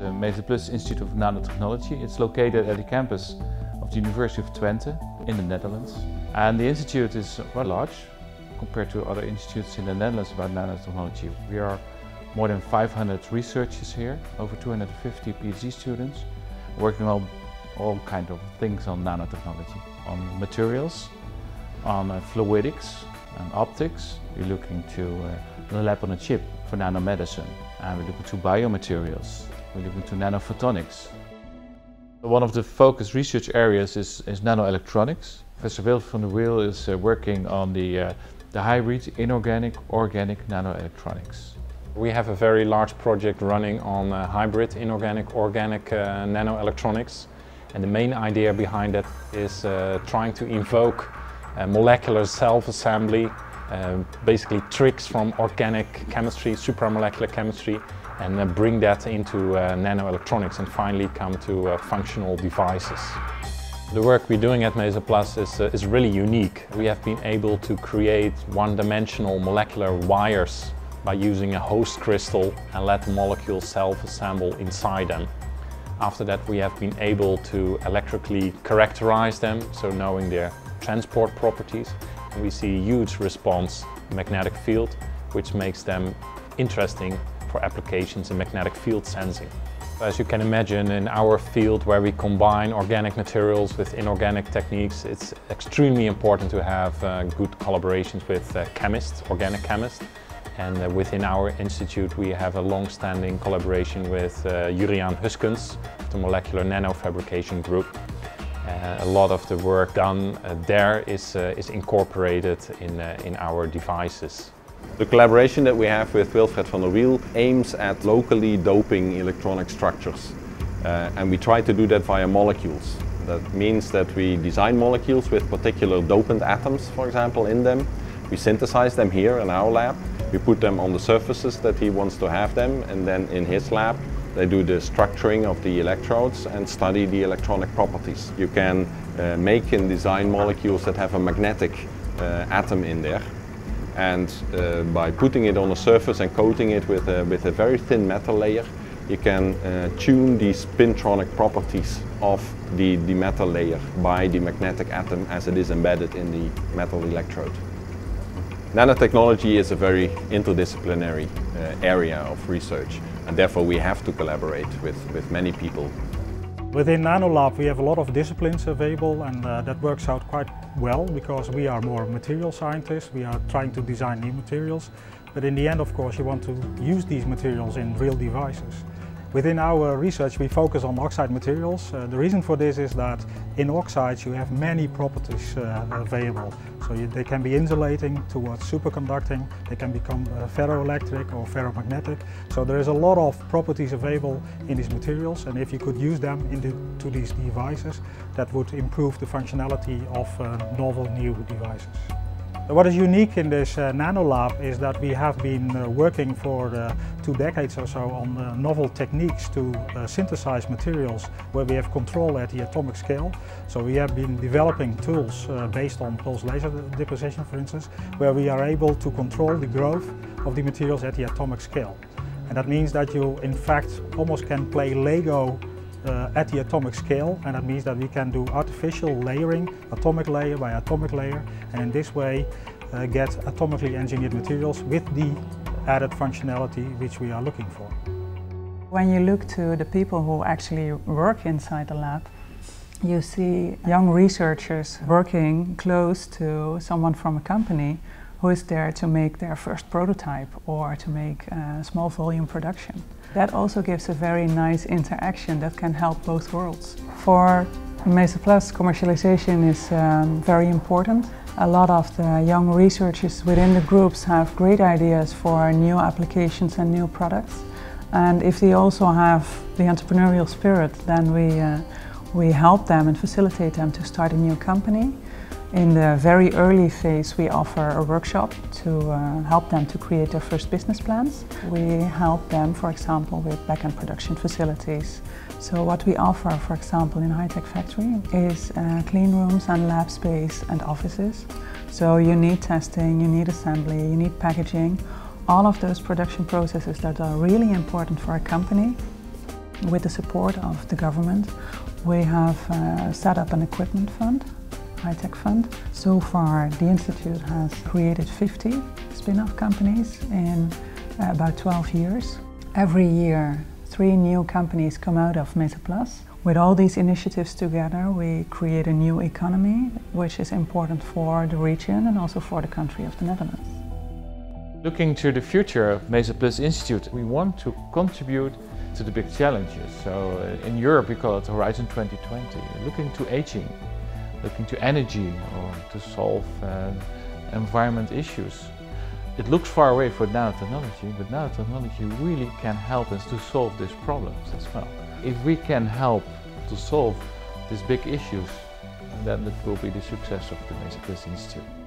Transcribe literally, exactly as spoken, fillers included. The MESA+ Institute of Nanotechnology. It's located at the campus of the University of Twente in the Netherlands. And the institute is quite large compared to other institutes in the Netherlands about nanotechnology. We are more than five hundred researchers here, over two hundred fifty PhD students, working on all kinds of things on nanotechnology, on materials, on uh, fluidics and optics. We're looking to uh, the lab on a chip for nanomedicine, and we're looking to biomaterials. We're looking to nanophotonics. One of the focus research areas is, is nanoelectronics. Professor Wilf van der Wiel is uh, working on the, uh, the hybrid inorganic organic nanoelectronics. We have a very large project running on uh, hybrid inorganic organic uh, nanoelectronics, and the main idea behind that is uh, trying to invoke uh, molecular self-assembly, uh, basically tricks from organic chemistry, supramolecular chemistry, and uh, bring that into uh, nanoelectronics and finally come to uh, functional devices. The work we're doing at MESA+ is, uh, is really unique. We have been able to create one-dimensional molecular wires by using a host crystal and let the molecules self-assemble inside them. After that, we have been able to electrically characterize them, so knowing their transport properties. And we see a huge response in magnetic field, which makes them interesting for applications in magnetic field sensing. As you can imagine, in our field where we combine organic materials with inorganic techniques, it's extremely important to have uh, good collaborations with uh, chemists, organic chemists. And uh, within our institute we have a long-standing collaboration with uh, Jurian Huskens, the Molecular Nanofabrication Group. Uh, a lot of the work done uh, there is, uh, is incorporated in, uh, in our devices. The collaboration that we have with Wilfried van der Wiel aims at locally doping electronic structures. Uh, and we try to do that via molecules. That means that we design molecules with particular dopant atoms, for example, in them. We synthesize them here in our lab. We put them on the surfaces that he wants to have them, and then in his lab they do the structuring of the electrodes and study the electronic properties. You can uh, make and design molecules that have a magnetic uh, atom in there. And uh, by putting it on a surface and coating it with a, with a very thin metal layer, you can uh, tune the spintronic properties of the, the metal layer by the magnetic atom as it is embedded in the metal electrode. Nanotechnology is a very interdisciplinary uh, area of research, and therefore we have to collaborate with, with many people. Within NanoLab we have a lot of disciplines available, and uh, that works out quite well because we are more material scientists. We are trying to design new materials, but in the end, of course, you want to use these materials in real devices. Within our research we focus on oxide materials. Uh, the reason for this is that in oxides you have many properties uh, available. So you, they can be insulating towards superconducting, they can become uh, ferroelectric or ferromagnetic. So there is a lot of properties available in these materials, and if you could use them into the, these devices, that would improve the functionality of uh, novel new devices. What is unique in this uh, NanoLab is that we have been uh, working for uh, two decades or so on uh, novel techniques to uh, synthesize materials where we have control at the atomic scale. So we have been developing tools uh, based on pulse laser deposition, for instance, where we are able to control the growth of the materials at the atomic scale. And that means that you, in fact, almost can play Lego Uh, at the atomic scale, and that means that we can do artificial layering, atomic layer by atomic layer, and in this way uh, get atomically engineered materials with the added functionality which we are looking for. When you look to the people who actually work inside the lab, you see young researchers working close to someone from a company who is there to make their first prototype or to make uh, small volume production. That also gives a very nice interaction that can help both worlds. For MESA+, commercialization is um, very important. A lot of the young researchers within the groups have great ideas for new applications and new products. And if they also have the entrepreneurial spirit, then we, uh, we help them and facilitate them to start a new company. In the very early phase we offer a workshop to uh, help them to create their first business plans. We help them, for example, with back-end production facilities. So what we offer, for example, in High Tech Factory is uh, clean rooms and lab space and offices. So you need testing, you need assembly, you need packaging, all of those production processes that are really important for a company. with the support of the government, we have uh, set up an equipment fund, High Tech Fund. So far, the Institute has created fifty spin-off companies in uh, about twelve years. Every year, three new companies come out of MESA plus. With all these initiatives together, we create a new economy, which is important for the region and also for the country of the Netherlands. Looking to the future of MESA plus Institute, we want to contribute to the big challenges. So in Europe, we call it Horizon twenty twenty, looking to aging, looking to energy, or to solve uh, environment issues. It looks far away for nanotechnology, but nanotechnology really can help us to solve these problems as well. If we can help to solve these big issues, then it will be the success of the MESA plus Institute.